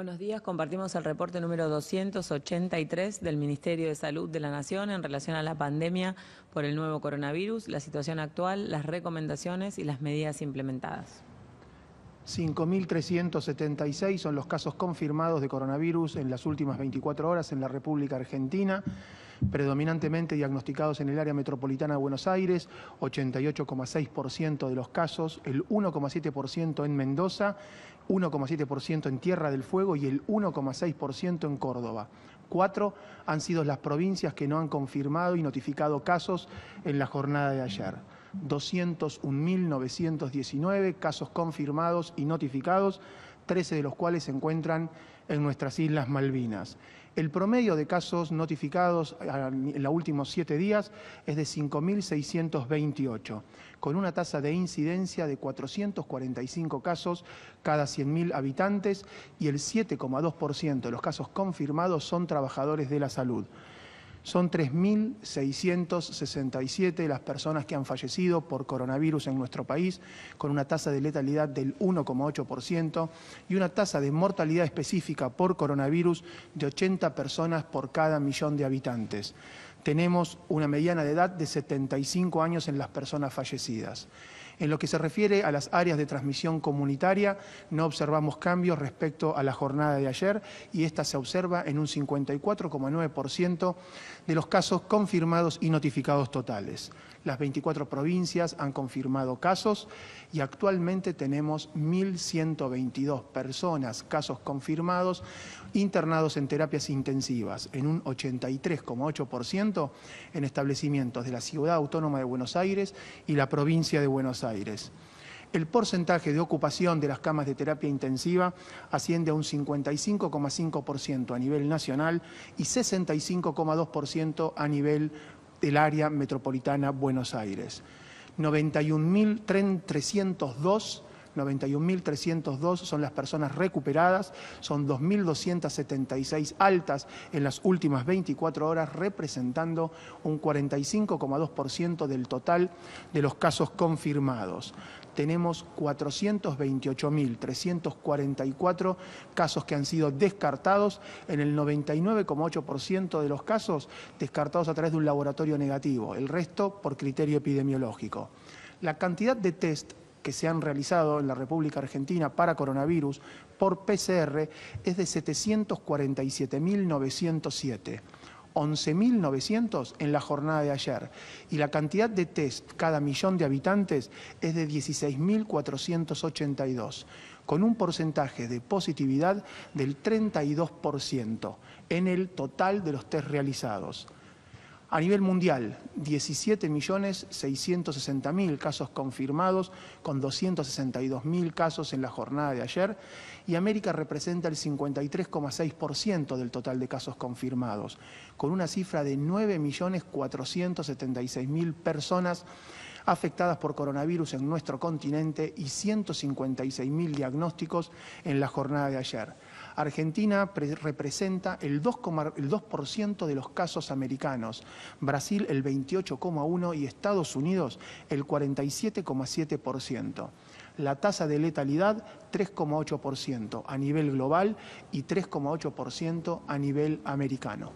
Buenos días, compartimos el reporte número 283 del Ministerio de Salud de la Nación en relación a la pandemia por el nuevo coronavirus, la situación actual, las recomendaciones y las medidas implementadas. 5.376 son los casos confirmados de coronavirus en las últimas 24 horas en la República Argentina, predominantemente diagnosticados en el área metropolitana de Buenos Aires, 88,6% de los casos, el 1,7% en Mendoza, 1,7% en Tierra del Fuego y el 1,6% en Córdoba. 4 han sido las provincias que no han confirmado y notificado casos en la jornada de ayer. 201.919 casos confirmados y notificados, 13 de los cuales se encuentran en nuestras Islas Malvinas. El promedio de casos notificados en los últimos 7 días es de 5.628, con una tasa de incidencia de 445 casos cada 100.000 habitantes y el 7,2% de los casos confirmados son trabajadores de la salud. Son 3.667 las personas que han fallecido por coronavirus en nuestro país, con una tasa de letalidad del 1,8% y una tasa de mortalidad específica por coronavirus de 80 personas por cada millón de habitantes. Tenemos una mediana de edad de 75 años en las personas fallecidas. En lo que se refiere a las áreas de transmisión comunitaria, no observamos cambios respecto a la jornada de ayer y esta se observa en un 54,9% de los casos confirmados y notificados totales. Las 24 provincias han confirmado casos y actualmente tenemos 1.122 personas, casos confirmados, internados en terapias intensivas, en un 83,8% en establecimientos de la Ciudad Autónoma de Buenos Aires y la provincia de Buenos Aires. El porcentaje de ocupación de las camas de terapia intensiva asciende a un 55,5% a nivel nacional y 65,2% a nivel del área metropolitana Buenos Aires. 91.302 son las personas recuperadas, son 2.276 altas en las últimas 24 horas, representando un 45,2% del total de los casos confirmados. Tenemos 428.344 casos que han sido descartados, en el 99,8% de los casos descartados a través de un laboratorio negativo, el resto por criterio epidemiológico. La cantidad de test que se han realizado en la República Argentina para coronavirus por PCR es de 747.907, 11.900 en la jornada de ayer, y la cantidad de test cada millón de habitantes es de 16.482, con un porcentaje de positividad del 32% en el total de los test realizados. A nivel mundial, 17.660.000 casos confirmados, con 262.000 casos en la jornada de ayer, y América representa el 53,6% del total de casos confirmados, con una cifra de 9.476.000 personas afectadas por coronavirus en nuestro continente y 156.000 diagnósticos en la jornada de ayer. Argentina representa el 2% de los casos americanos, Brasil el 28,1% y Estados Unidos el 47,7%. La tasa de letalidad 3,8% a nivel global y 3,8% a nivel americano.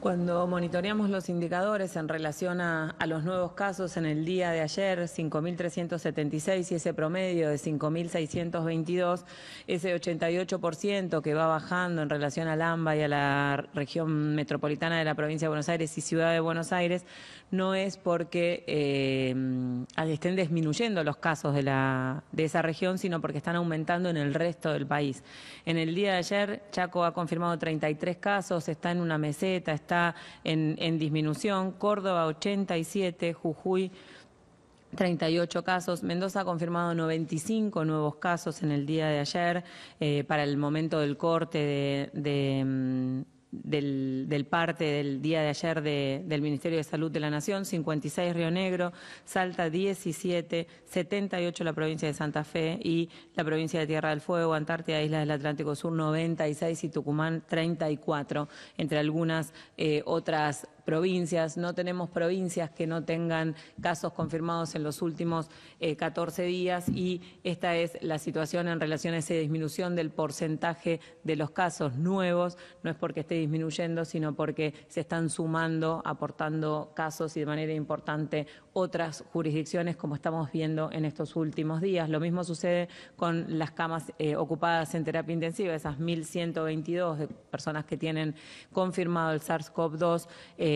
Cuando monitoreamos los indicadores en relación a los nuevos casos en el día de ayer, 5.376 y ese promedio de 5.622, ese 88% que va bajando en relación al AMBA y a la región metropolitana de la provincia de Buenos Aires y Ciudad de Buenos Aires, no es porque estén disminuyendo los casos de esa región, sino porque están aumentando en el resto del país. En el día de ayer, Chaco ha confirmado 33 casos, está en una meseta, está en disminución, Córdoba 87, Jujuy 38 casos, Mendoza ha confirmado 95 nuevos casos en el día de ayer, para el momento del corte del parte del día de ayer del Ministerio de Salud de la Nación, 56 Río Negro, Salta 17, 78 la provincia de Santa Fe y la provincia de Tierra del Fuego, Antártida, Islas del Atlántico Sur 96 y Tucumán 34, entre algunas otras provincias provincias, no tenemos provincias que no tengan casos confirmados en los últimos 14 días y esta es la situación en relación a esa disminución del porcentaje de los casos nuevos, no es porque esté disminuyendo, sino porque se están sumando, aportando casos y de manera importante otras jurisdicciones como estamos viendo en estos últimos días. Lo mismo sucede con las camas ocupadas en terapia intensiva, esas 1.122 de personas que tienen confirmado el SARS-CoV-2,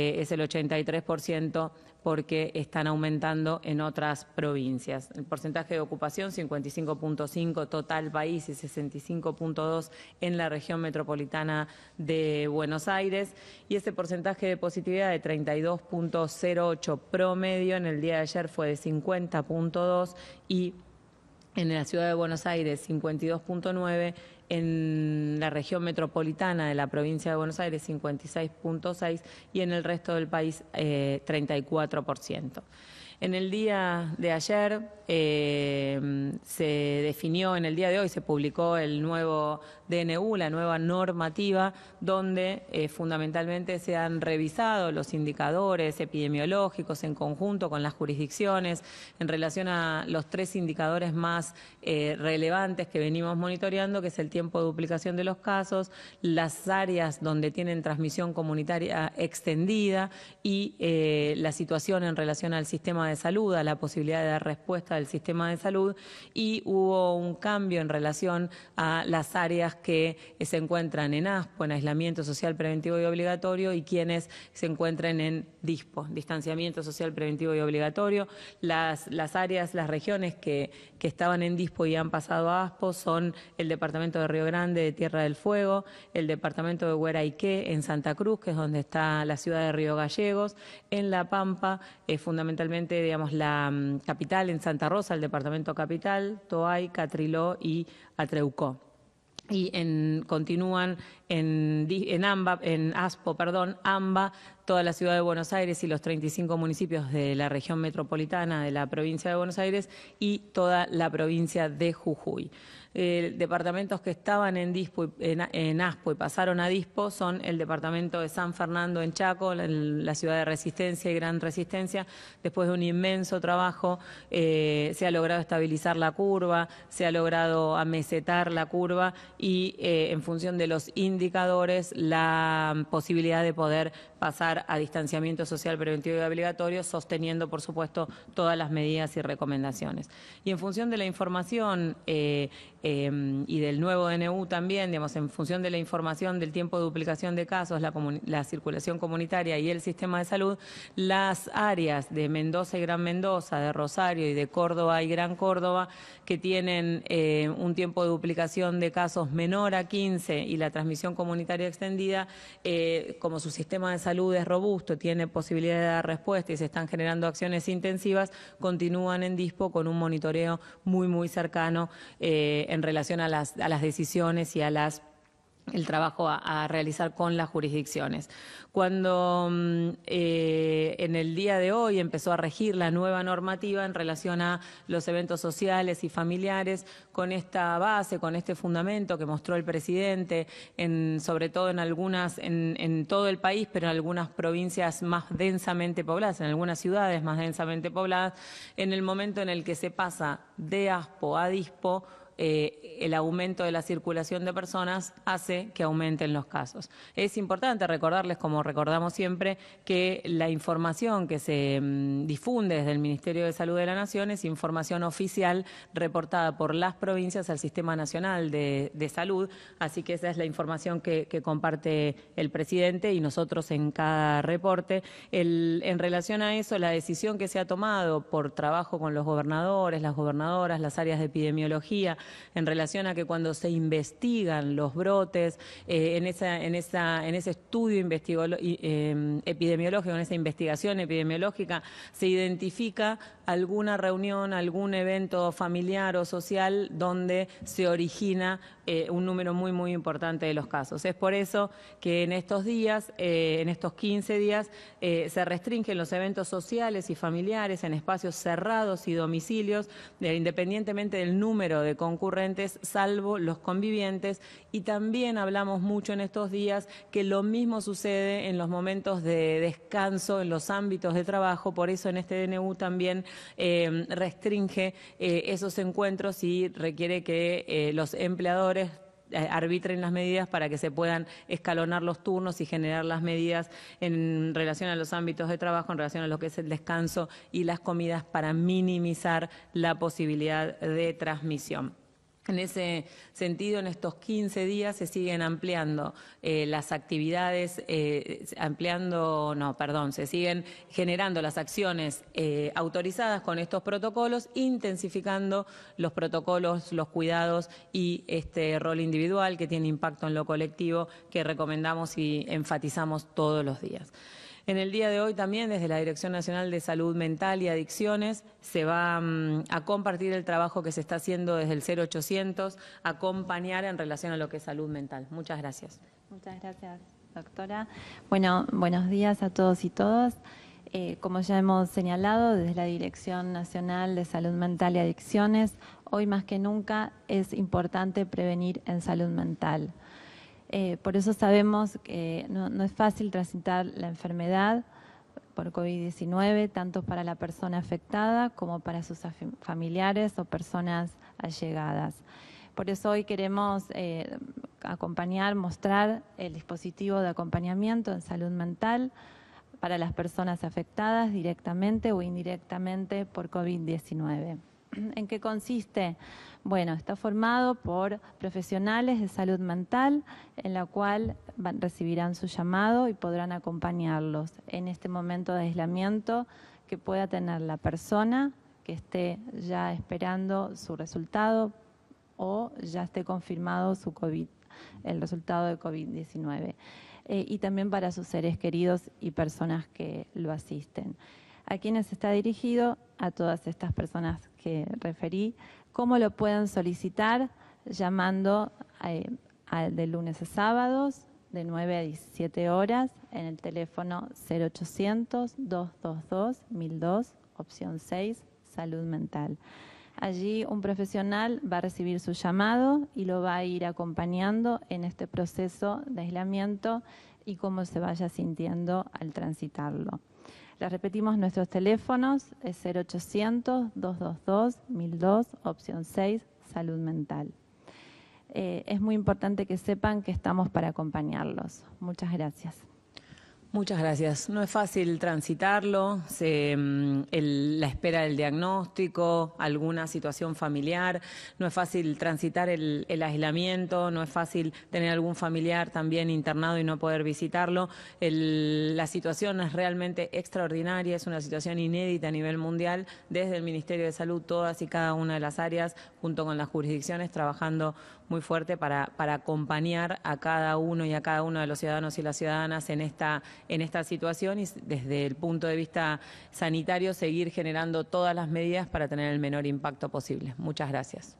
es el 83% porque están aumentando en otras provincias. El porcentaje de ocupación 55.5 total país y 65.2 en la región metropolitana de Buenos Aires y ese porcentaje de positividad de 32.08 promedio en el día de ayer fue de 50.2 y en la Ciudad de Buenos Aires 52.9, en la región metropolitana de la provincia de Buenos Aires 56.6 y en el resto del país 34%. En el día de ayer se definió, en el día de hoy se publicó el nuevo DNU, la nueva normativa, donde fundamentalmente se han revisado los indicadores epidemiológicos en conjunto con las jurisdicciones en relación a los tres indicadores más relevantes que venimos monitoreando, que es el tiempo de duplicación de los casos, las áreas donde tienen transmisión comunitaria extendida y la situación en relación al sistema de salud, a la posibilidad de dar respuesta del sistema de salud y hubo un cambio en relación a las áreas que se encuentran en ASPO, en aislamiento social preventivo y obligatorio y quienes se encuentran en DISPO, distanciamiento social preventivo y obligatorio. Las áreas, las regiones que estaban en DISPO y han pasado a ASPO son el departamento de Río Grande, de Tierra del Fuego, el departamento de Gueraiqué en Santa Cruz, que es donde está la ciudad de Río Gallegos, en La Pampa, fundamentalmente digamos, la capital en Santa Rosa, el departamento capital, Toay, Catriló y Atreucó. Y continúan en ASPO, perdón, AMBA, toda la Ciudad de Buenos Aires y los 35 municipios de la región metropolitana de la provincia de Buenos Aires y toda la provincia de Jujuy. Departamentos que estaban en ASPO y pasaron a DISPO son el departamento de San Fernando en Chaco, la ciudad de Resistencia y Gran Resistencia. Después de un inmenso trabajo se ha logrado estabilizar la curva, se ha logrado amesetar la curva y en función de los indicadores la posibilidad de poder pasar a distanciamiento social preventivo y obligatorio, sosteniendo por supuesto todas las medidas y recomendaciones. Y en función de la información y del nuevo DNU también, digamos, en función de la información del tiempo de duplicación de casos, la circulación comunitaria y el sistema de salud, las áreas de Mendoza y Gran Mendoza, de Rosario y de Córdoba y Gran Córdoba, que tienen un tiempo de duplicación de casos menor a 15 y la transmisión comunitaria extendida, como su sistema de salud es robusto, tiene posibilidad de dar respuesta y se están generando acciones intensivas, continúan en DISPO con un monitoreo muy, muy cercano en relación a las decisiones y a el trabajo a realizar con las jurisdicciones. Cuando en el día de hoy empezó a regir la nueva normativa en relación a los eventos sociales y familiares, con esta base, con este fundamento que mostró el presidente, sobre todo en todo el país, pero en algunas provincias más densamente pobladas, en algunas ciudades más densamente pobladas, en el momento en el que se pasa de ASPO a DISPO, el aumento de la circulación de personas hace que aumenten los casos. Es importante recordarles, como recordamos siempre, que la información que se difunde desde el Ministerio de Salud de la Nación es información oficial reportada por las provincias al Sistema Nacional de Salud, así que esa es la información que comparte el presidente y nosotros en cada reporte. En relación a eso, la decisión que se ha tomado por trabajo con los gobernadores, las gobernadoras, las áreas de epidemiología, en relación a que cuando se investigan los brotes, en ese estudio epidemiológico, en esa investigación epidemiológica, se identifica alguna reunión, algún evento familiar o social donde se origina un número muy, muy importante de los casos. Es por eso que en estos días, en estos 15 días, se restringen los eventos sociales y familiares en espacios cerrados y domicilios, independientemente del número de congresos concurrentes, salvo los convivientes, y también hablamos mucho en estos días que lo mismo sucede en los momentos de descanso, en los ámbitos de trabajo, por eso en este DNU también restringe esos encuentros y requiere que los empleadores arbitren las medidas para que se puedan escalonar los turnos y generar las medidas en relación a los ámbitos de trabajo, en relación a lo que es el descanso y las comidas para minimizar la posibilidad de transmisión. En ese sentido, en estos 15 días se siguen ampliando las actividades, se siguen generando las acciones autorizadas con estos protocolos, intensificando los protocolos, los cuidados y este rol individual que tiene impacto en lo colectivo, que recomendamos y enfatizamos todos los días. En el día de hoy también desde la Dirección Nacional de Salud Mental y Adicciones se va a compartir el trabajo que se está haciendo desde el 0800, acompañar en relación a lo que es salud mental. Muchas gracias. Muchas gracias, doctora. Bueno, buenos días a todos y todas. Como ya hemos señalado, desde la Dirección Nacional de Salud Mental y Adicciones, hoy más que nunca es importante prevenir en salud mental. Por eso sabemos que no es fácil transitar la enfermedad por COVID-19, tanto para la persona afectada como para sus familiares o personas allegadas. Por eso hoy queremos mostrar el dispositivo de acompañamiento en salud mental para las personas afectadas directamente o indirectamente por COVID-19. ¿En qué consiste? Bueno, está formado por profesionales de salud mental, en la cual recibirán su llamado y podrán acompañarlos en este momento de aislamiento que pueda tener la persona que esté ya esperando su resultado o ya esté confirmado su el resultado de COVID-19, y también para sus seres queridos y personas que lo asisten. ¿A quiénes está dirigido? A todas estas personas que referí. ¿Cómo lo pueden solicitar? Llamando de lunes a sábados, de 9 a 17 horas, en el teléfono 0800-222-1002, opción 6, salud mental. Allí un profesional va a recibir su llamado y lo va a ir acompañando en este proceso de aislamiento y cómo se vaya sintiendo al transitarlo. Les repetimos nuestros teléfonos, es 0800-222-1002, opción 6, salud mental. Es muy importante que sepan que estamos para acompañarlos. Muchas gracias. Muchas gracias. No es fácil transitarlo, la espera del diagnóstico, alguna situación familiar, no es fácil transitar el aislamiento, no es fácil tener algún familiar también internado y no poder visitarlo. La situación es realmente extraordinaria, es una situación inédita a nivel mundial. Desde el Ministerio de Salud, todas y cada una de las áreas, junto con las jurisdicciones, trabajando muy fuerte para acompañar a cada uno y a cada uno de los ciudadanos y las ciudadanas en esta situación, y desde el punto de vista sanitario seguir generando todas las medidas para tener el menor impacto posible. Muchas gracias.